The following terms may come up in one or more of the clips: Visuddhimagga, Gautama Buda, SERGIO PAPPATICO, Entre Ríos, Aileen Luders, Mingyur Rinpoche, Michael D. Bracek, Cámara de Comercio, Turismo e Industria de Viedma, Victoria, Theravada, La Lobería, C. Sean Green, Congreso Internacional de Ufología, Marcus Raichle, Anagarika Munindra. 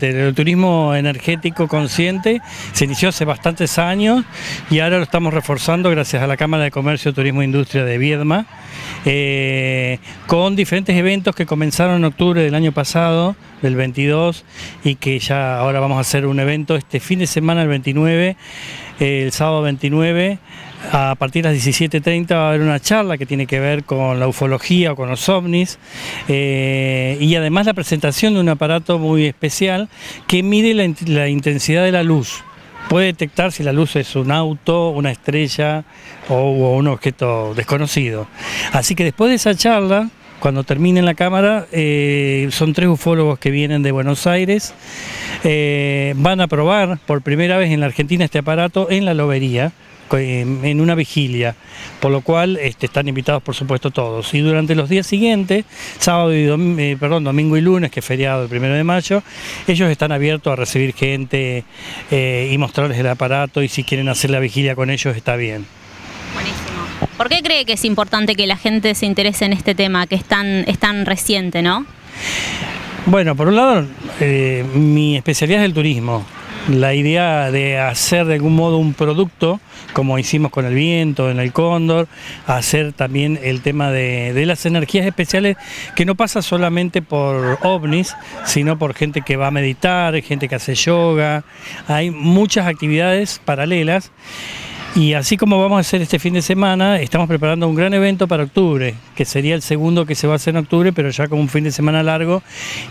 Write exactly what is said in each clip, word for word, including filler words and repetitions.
El turismo energético consciente se inició hace bastantes años y ahora lo estamos reforzando gracias a la Cámara de Comercio, Turismo e Industria de Viedma, eh, con diferentes eventos que comenzaron en octubre del año pasado, del veintidós, y que ya ahora vamos a hacer un evento este fin de semana, el veintinueve, eh, el sábado veintinueve, a partir de las diecisiete treinta va a haber una charla que tiene que ver con la ufología o con los ovnis, eh, y además la presentación de un aparato muy especial que mide la, la intensidad de la luz. Puede detectar si la luz es un auto, una estrella o, o un objeto desconocido. Así que después de esa charla, cuando termine la cámara, eh, son tres ufólogos que vienen de Buenos Aires, eh, van a probar por primera vez en la Argentina este aparato en La Lobería, en una vigilia, por lo cual este, están invitados por supuesto todos. Y durante los días siguientes, sábado y domingo, eh, perdón, domingo y lunes, que es feriado el primero de mayo, ellos están abiertos a recibir gente eh, y mostrarles el aparato, y si quieren hacer la vigilia con ellos está bien. Buenísimo. ¿Por qué cree que es importante que la gente se interese en este tema, que es tan, es tan reciente, no? Bueno, por un lado, eh, mi especialidad es el turismo. La idea de hacer de algún modo un producto, como hicimos con el viento, en el cóndor, hacer también el tema de, de las energías especiales, que no pasa solamente por ovnis, sino por gente que va a meditar, gente que hace yoga, hay muchas actividades paralelas. Y así como vamos a hacer este fin de semana, estamos preparando un gran evento para octubre, que sería el segundo que se va a hacer en octubre, pero ya con un fin de semana largo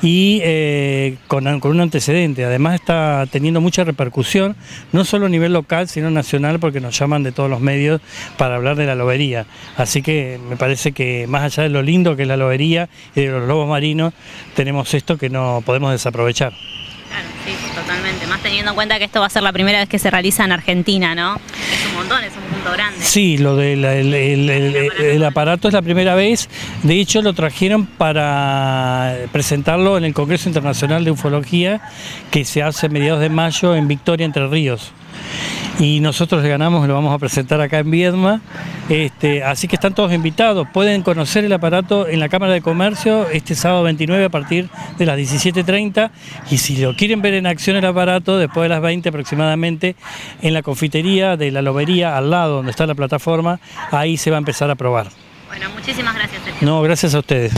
y eh, con, con un antecedente. Además está teniendo mucha repercusión, no solo a nivel local, sino nacional, porque nos llaman de todos los medios para hablar de La Lobería. Así que me parece que más allá de lo lindo que es La Lobería y de los lobos marinos, tenemos esto que no podemos desaprovechar. Claro, sí, totalmente. Más teniendo en cuenta que esto va a ser la primera vez que se realiza en Argentina, ¿no? Es un montón, es un punto grande. Sí, lo del el, el, el, el, el aparato es la primera vez. De hecho, lo trajeron para presentarlo en el Congreso Internacional de Ufología, que se hace a mediados de mayo en Victoria, Entre Ríos. Y nosotros le ganamos, lo vamos a presentar acá en Viedma. Este, así que están todos invitados. Pueden conocer el aparato en la Cámara de Comercio este sábado veintinueve a partir de las diecisiete treinta. Y si lo quieren ver en acción el aparato, después de las veinte aproximadamente, en la confitería de La Lobería, al lado donde está la plataforma, ahí se va a empezar a probar. Bueno, muchísimas gracias, Sergio. No, gracias a ustedes.